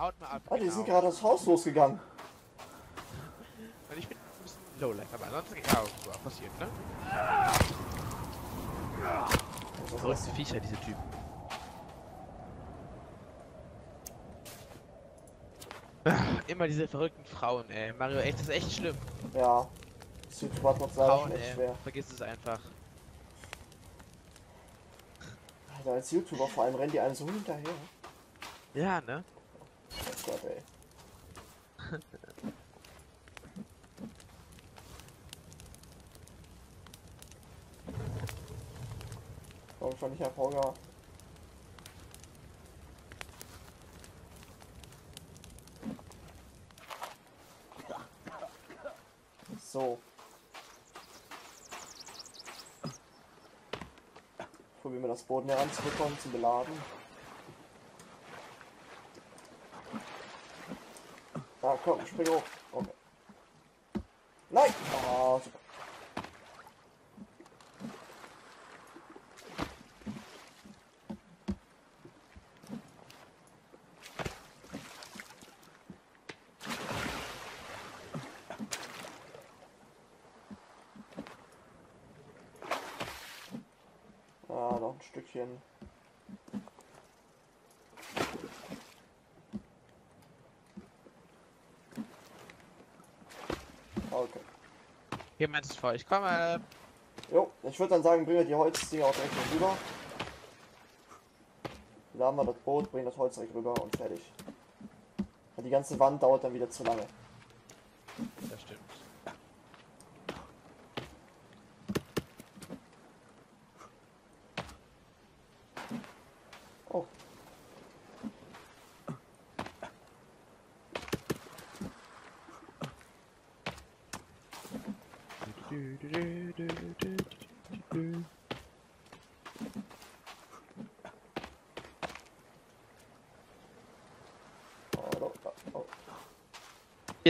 haut mal ab. Oh, die sind gerade das Haus losgegangen. Und ich bin ein bisschen low-lag, aber ansonsten geht auch passiert, ne? Größte Viecher, diese Typen. Ach, immer diese verrückten Frauen, ey. Mario, echt, das ist echt schlimm. Ja. Südsport macht Frauen, echt schwer. Vergiss es einfach. Alter, als YouTuber vor allem rennen die einem so hinterher. Ja, ne? Oh Gott, ey. Komm schon, ich hab Hunger. So. Probieren wir das Boden heranzubekommen, zu beladen. Ah, komm, spring hoch. Okay. Nein! Ah, super. Stückchen. Okay. Hier meinst du vor, ich komme. Jo, ich würde dann sagen, bring mir die Holzdinger auch direkt noch rüber. Laden wir das Boot, bringen das Holz direkt rüber und fertig. Und die ganze Wand dauert dann wieder zu lange. Das stimmt. Ich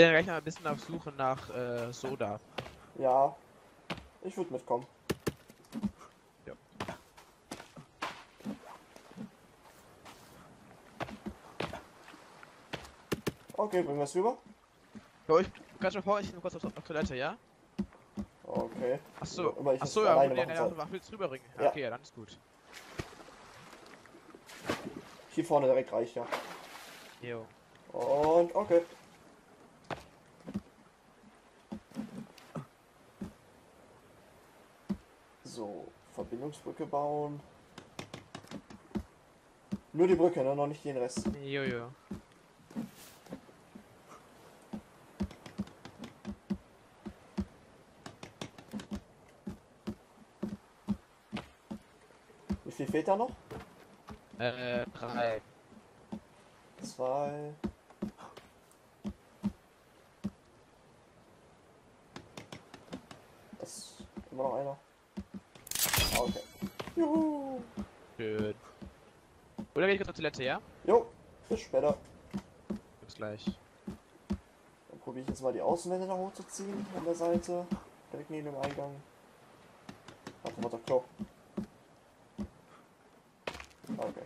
bin gleich noch ein bisschen auf Suche nach Soda. Ja, ich würde mitkommen. Ja. Okay, bringen wir es rüber. So, ich kann schon vor, ich bin kurz auf Toilette, ja? Okay. Achso, achso, ja, mach willst rüberbringen. Ja. Okay, ja, dann ist gut. Hier vorne direkt reich, ja. Jo. Und okay. So, Verbindungsbrücke bauen. Nur die Brücke, ne? Noch nicht den Rest. Jojo. Wie viel fehlt da noch? 3. 2. Das ist immer noch einer. Okay. Juhu. Schön. Oder gehe ich kurz auf die letzte, ja? Jo, bis später. Bis gleich. Dann probiere ich jetzt mal die Außenwände da hochzuziehen an der Seite. Direkt neben dem Eingang. Warte, Klo. Okay.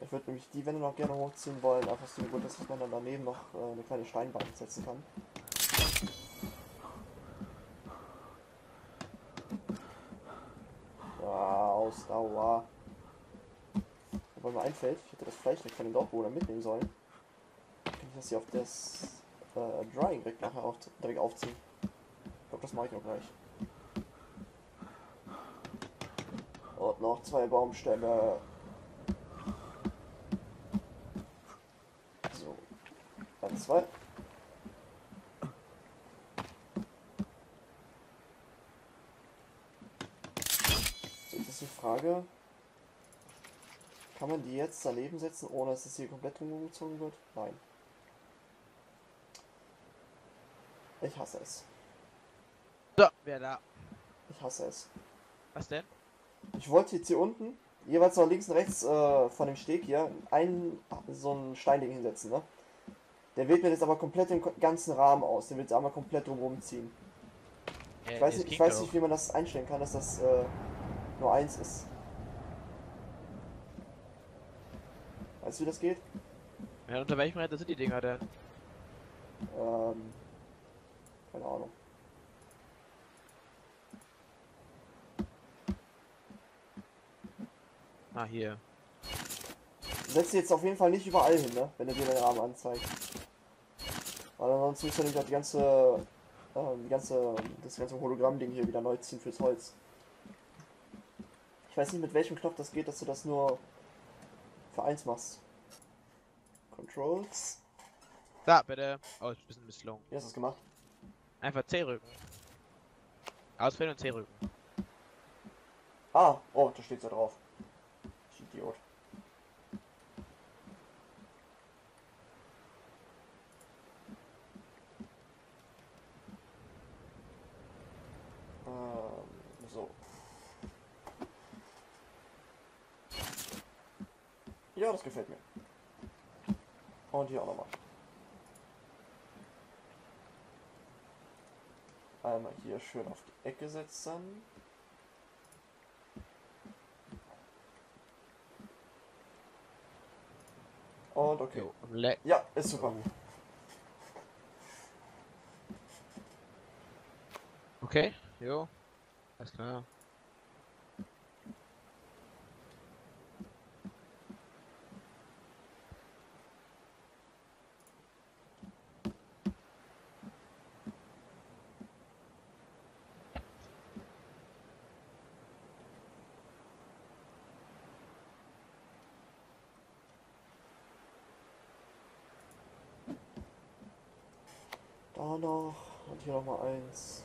Ich würde nämlich die Wände noch gerne hochziehen wollen, einfach so gut, dass man dann daneben noch eine kleine Steinbank setzen kann. Ausdauer. Wobei mir einfällt, ich hätte das Fleisch direkt von dem Dorfbewohner mitnehmen sollen. Dann kann ich das hier auf das Drying direkt nachher auch direkt aufziehen. Ich glaube, das mache ich auch gleich. Und noch 2 Baumstämme. So. Dann 2. Frage, kann man die jetzt daneben setzen, ohne dass das hier komplett umgezogen wird? Nein. Ich hasse es. So, wer da? Ich hasse es. Was denn? Ich wollte jetzt hier unten, jeweils noch links und rechts von dem Steg hier, so einen Steinding hinsetzen, ne? Der wählt mir jetzt aber komplett den ganzen Rahmen aus, den wird einmal komplett drumherum ziehen. Ich weiß nicht, wie man das einstellen kann, dass das nur 1 ist. Weißt du, wie das geht? Ja, unter welchem Rad sind die Dinger denn? Keine Ahnung. Ah, hier. Du setzt die jetzt auf jeden Fall nicht überall hin, ne? Wenn er dir den Rahmen anzeigt. Weil ansonsten müsst ihr nicht das ganze Hologramm-Ding hier wieder neu ziehen fürs Holz. Ich weiß nicht, mit welchem Knopf das geht, dass du das nur für eins machst. Controls. Da, bitte. Oh, ist ein bisschen misslungen. Wie hast du das gemacht? Einfach C rücken. Auswählen und C rücken. Ah, oh, da steht's ja drauf. Ich Idiot. So. Ja, das gefällt mir. Und hier auch nochmal. Einmal hier schön auf die Ecke setzen. Und okay. Ja, ist super. Okay, jo. Alles klar. Da noch und hier nochmal eins.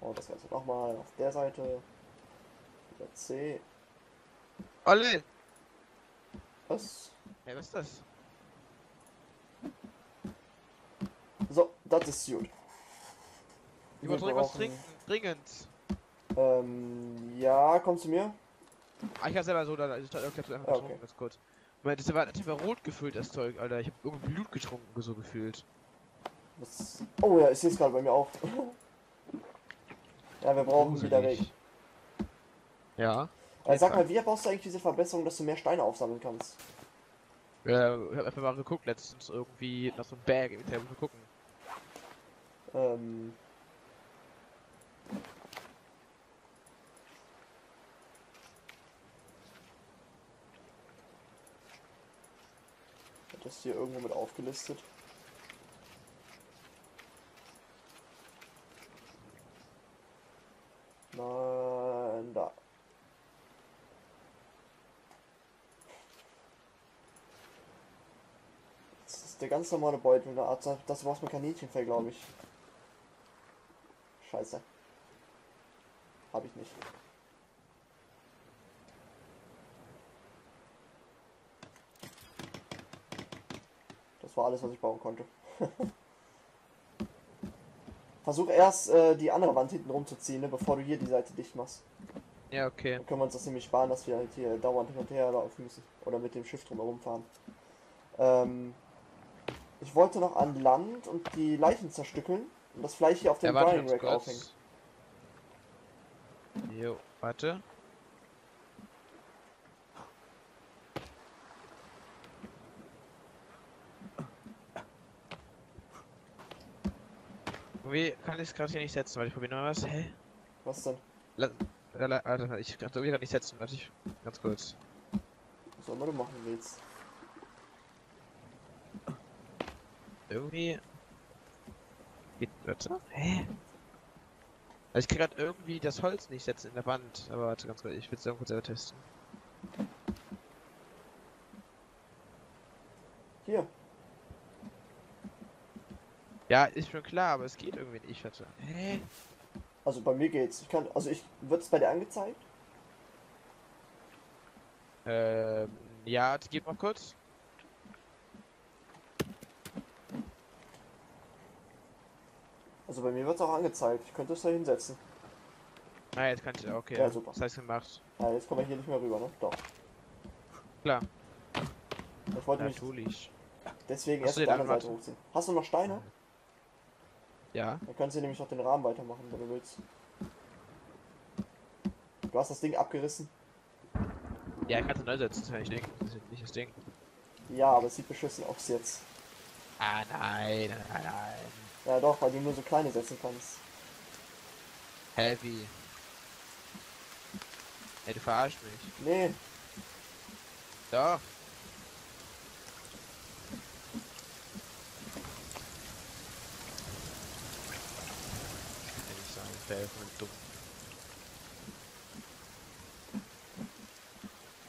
Und das Ganze nochmal auf der Seite. Wieder C. Alle! Was? Ja, was ist das? So, das ist gut. Ich muss was trinken, dringend. Ja, komm zu mir. Ah, ich hab's selber so, dann ist einfach getrunken, okay. Ganz kurz. Weil das war einfach rot gefüllt, das Zeug, Alter. Ich hab irgendwie Blut getrunken, so gefühlt. Was? Oh ja, ich seh's gerade bei mir auch. Ja, wir brauchen wieder Weg. Ja. Sag mal, wie brauchst du eigentlich diese Verbesserung, dass du mehr Steine aufsammeln kannst? Ja, ich hab einfach mal geguckt letztens irgendwie nach so einem Bag im Internet zu gucken. Das hier irgendwo mit aufgelistet. Nein, da. Das ist der ganz normale Beutel in der Art. Das war's mit Kaninchenfell, glaube ich. Scheiße. Hab ich nicht. War alles, was ich bauen konnte. Versuch erst die andere Wand hinten rumzuziehen, ne, bevor du hier die Seite dicht machst. Ja, okay. Dann können wir uns das nämlich sparen, dass wir halt hier dauernd hin und her laufen müssen. Oder mit dem Schiff drumherum fahren. Ich wollte noch an Land und die Leichen zerstückeln und das Fleisch hier auf dem Drying Rack aufhängen. Jo, warte. Wie kann ich es gerade hier nicht setzen, weil ich probiere mal was. Hä? Was denn? Alter, ich kann es gerade nicht setzen, warte ich. Ganz kurz. Was soll man denn machen willst? Irgendwie. Geht. Warte. Hä? Also ich kann gerade irgendwie das Holz nicht setzen in der Wand, aber warte ganz kurz, ich will es irgendwo selber testen. Hier. Ja, ist schon klar, aber es geht irgendwie nicht. Hä? Also bei mir geht's. Wird es bei dir angezeigt? Ja, gib mal kurz. Also bei mir wird es auch angezeigt. Ich könnte es da hinsetzen. Ah, jetzt kannst du, okay. Ja, super. Das heißt gemacht. Ja, jetzt kommen wir hier nicht mehr rüber, ne? Doch. Klar. Ich wollte mich. Deswegen erst auf der anderen Seite hochziehen. Hast du noch Steine? Ja. Dann kannst du nämlich noch den Rahmen weitermachen, wenn du willst. Du hast das Ding abgerissen. Ja, ich kann es neu setzen, das ist nicht das Ding. Ja, aber es sieht beschissen aus jetzt. Ah, nein, nein, nein. Ja doch, weil du nur so kleine setzen kannst. Heavy. Ey, du verarschst mich. Nee. Doch. Ich sage, ich wäre voll dumm.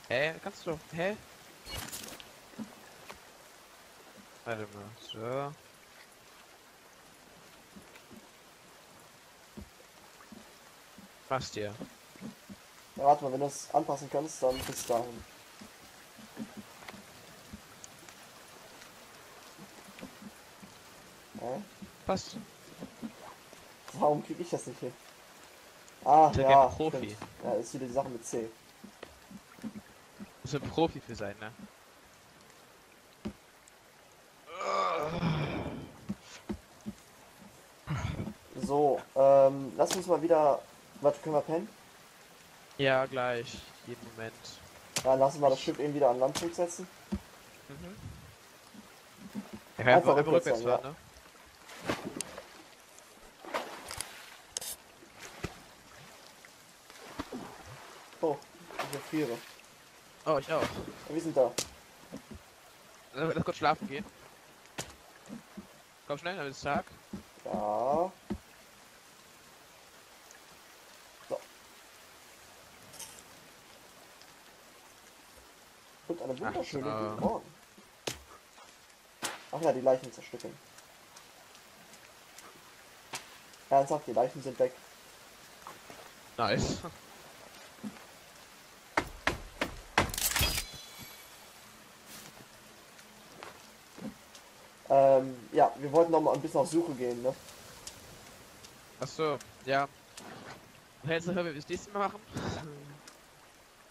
Hä? Kannst du doch. Hä? Warte mal. So. Passt ja. Ja, warte mal, wenn du es anpassen kannst, dann bis dahin. Ja. Passt. Warum krieg ich das nicht hin? Ah, ich bin ja Profi. Ja, ist wieder die Sache mit C. Muss ein Profi für sein, ne? So, lass uns mal wieder... Warte, können wir pennen? Ja, gleich. Jeden Moment. Dann lassen wir das Schiff eben wieder an Land zurücksetzen. Mhm. Ich kann einfach rückwärts fahren, ja. Ne? Oh, ich erfriere. Oh, ich auch. Wir sind da. Lass kurz schlafen gehen. Komm schnell, damit ist Tag. Ja. So. Und eine wunderschöne guten Morgen. Ach ja, die Leichen zerstückeln. Ernsthaft, die Leichen sind weg. Nice. Ja, wir wollten noch mal ein bisschen auf Suche gehen, ne? Achso, ja. Hältst du, hören wir das nächste Mal machen?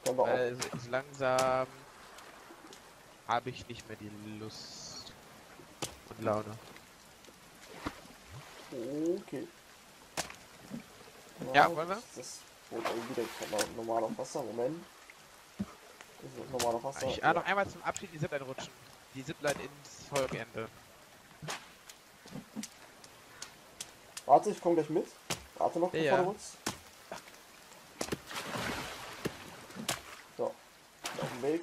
Können wir auch. So langsam habe ich nicht mehr die Lust und Laune. Okay. Ja, ja wollen wir? Das wurde irgendwie wieder normal auf Wasser, Moment. Ist das normal auf Wasser? Ich noch einmal zum Abschied die Zipline rutschen. Die Zipline ins Folgeende. Warte, ich komme gleich mit. Warte noch, bevor du uns. So, auf dem Weg.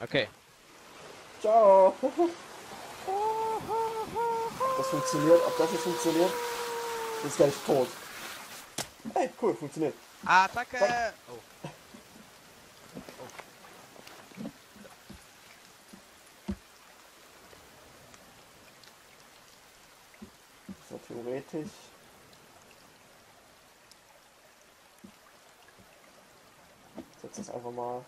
Okay. Ciao. Das funktioniert, ob das jetzt funktioniert, ist gleich tot. Hey, cool, funktioniert. Attacke! Zack. Oh. Oh. So theoretisch. Ich setze das einfach mal.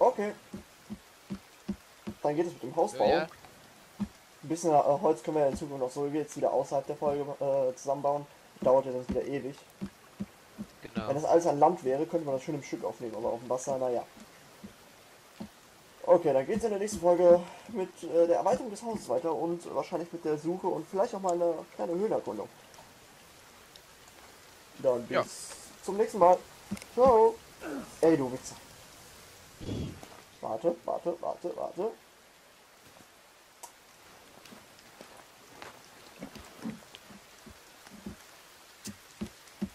Okay. Dann geht es mit dem Hausbau. Ja, ja. Ein bisschen Holz können wir ja in Zukunft noch so wie jetzt wieder außerhalb der Folge zusammenbauen. Dauert ja sonst wieder ewig. Genau. Wenn das alles an Land wäre, könnte man das schön im Stück aufnehmen, aber auf dem Wasser, naja. Okay, dann geht es in der nächsten Folge mit der Erweiterung des Hauses weiter und wahrscheinlich mit der Suche und vielleicht auch mal eine kleine Höhlenerkundung. Dann bis zum nächsten Mal. Ciao. Ey, du Wichser. Warte, warte, warte, warte.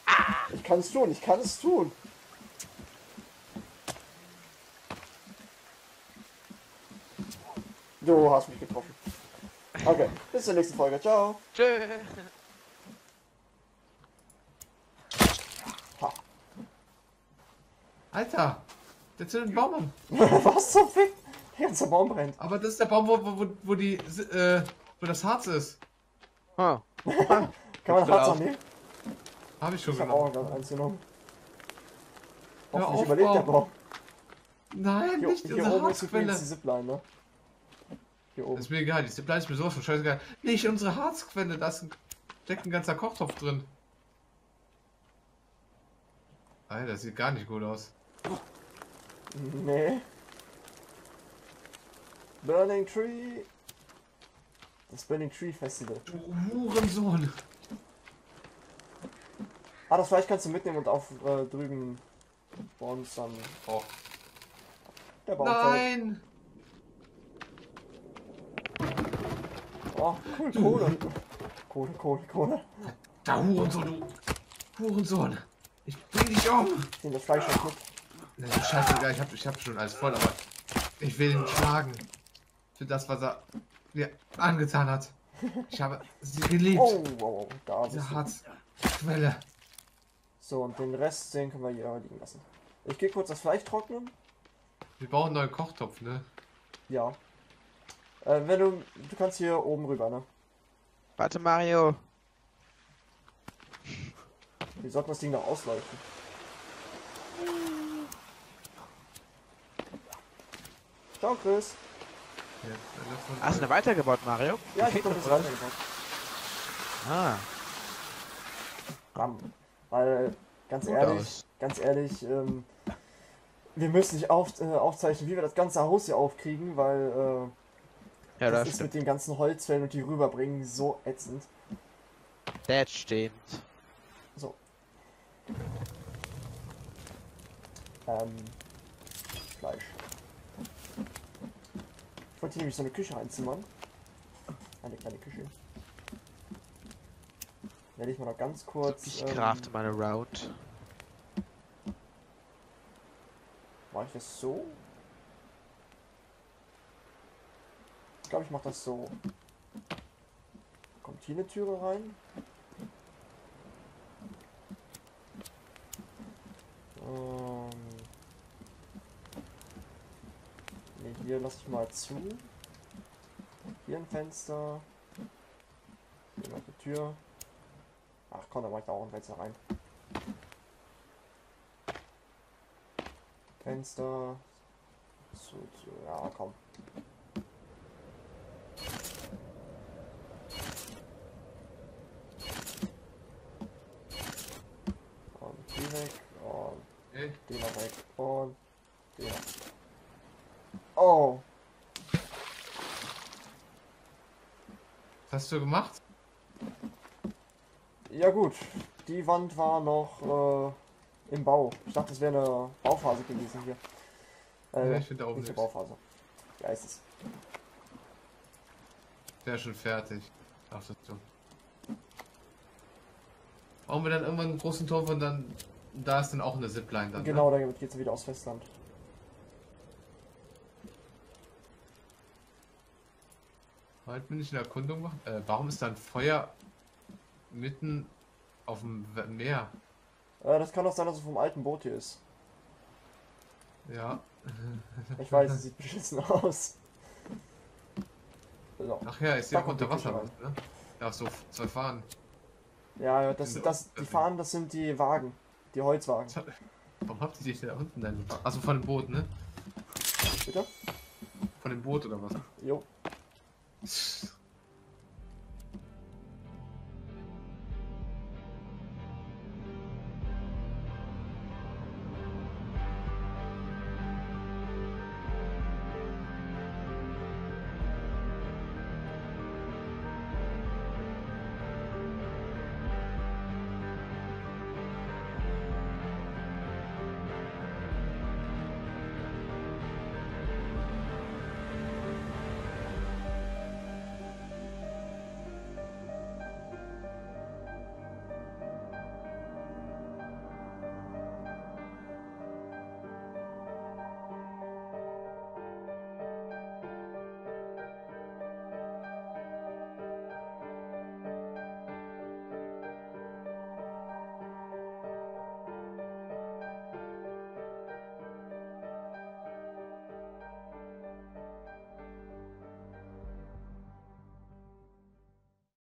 Ah! Ich kann es tun, ich kann es tun. Du hast mich getroffen. Okay, bis zur nächsten Folge. Ciao. Tschö. Ha. Alter. Der zündet einen Baum an. Was zum Fick? Der ganze Baum brennt. Aber das ist der Baum, wo das Harz ist. Ah. Kann man Harz annehmen? Hab ich schon genommen. Ich hab auch eins genommen. Hoffentlich überlebt der Baum. Nein, hier, nicht unsere Harzquelle. Ist die Zipline, ne? Hier oben. Ist mir egal, die Zipline ist mir sowas von scheißegal. Nicht unsere Harzquelle, da steckt ein ganzer Kochtopf drin. Alter, das sieht gar nicht gut aus. Nee. Burning Tree. Das Burning Tree Festival. Du Hurensohn. Ah, das Fleisch kannst du mitnehmen und auf drüben bauen dann. Oh. Der Baum. Nein! Fällt. Oh, cool, Kohle. Kohle, Kohle, Kohle. Da Hurensohn, du Hurensohn. Ich bring dich um! Ich nehme das Fleisch schon mit. Na, du Scheißegal, ich hab schon alles voll, aber ich will ihn schlagen. Für das, was er mir angetan hat. Ich habe sie geliebt. Oh, wow, da ist Harzquelle. So, und den Rest, den können wir hier liegen lassen. Ich gehe kurz das Fleisch trocknen. Wir brauchen einen neuen Kochtopf, ne? Ja. Wenn du kannst hier oben rüber, ne? Warte, Mario. Wie sollten wir das Ding noch ausleuchten? Ciao, Chris. Hast du eine weitergebaut, Mario? Ja, ich hab das weitergebaut. Ah. Ram. Weil, ganz ehrlich, wir müssen nicht aufzeichnen, wie wir das ganze Haus hier aufkriegen, weil ja, das ist stimmt. Mit den ganzen Holzfällen und die rüberbringen so ätzend. Das stimmt. So. Fleisch. Ich wollte nämlich so eine Küche einzimmern. Eine kleine Küche. Werde ich mal noch ganz kurz. Ich crafte meine Route. Mache ich das so? Ich glaube, ich mache das so. Kommt hier eine Türe rein? Ne, hier lasse ich mal zu. Hier ein Fenster. Hier noch eine Tür. Ach komm, da mach ich da auch ein Fenster rein. Fenster. So, ja komm. Und die weg. Den noch weg. Und den noch. Oh! Was hast du gemacht? Ja gut, die Wand war noch im Bau. Ich dachte, es wäre eine Bauphase gewesen hier. Ja, ich finde auch nicht. Bauphase. Ja, ist es. Der ist schon fertig. Ach, das ist dumm. Bauen wir dann irgendwann einen großen Turm und dann... Da ist dann auch eine Zipline dann. Genau, ne? Damit geht's wieder aufs Festland. Heute bin ich in der Erkundung machen. Warum ist da ein Feuer mitten auf dem Meer? Das kann doch sein, dass es vom alten Boot hier ist. Ja. Ich weiß, es sieht beschissen aus. So. Ach ja, ist ja auch unter Wasser, ne? Ach so, zwei Fahnen. Ja, die Fahnen, das sind die Wagen. Die Holzwagen. Warum habt ihr dich da unten denn? Achso, von dem Boot, ne? Bitte? Von dem Boot oder was? Jo.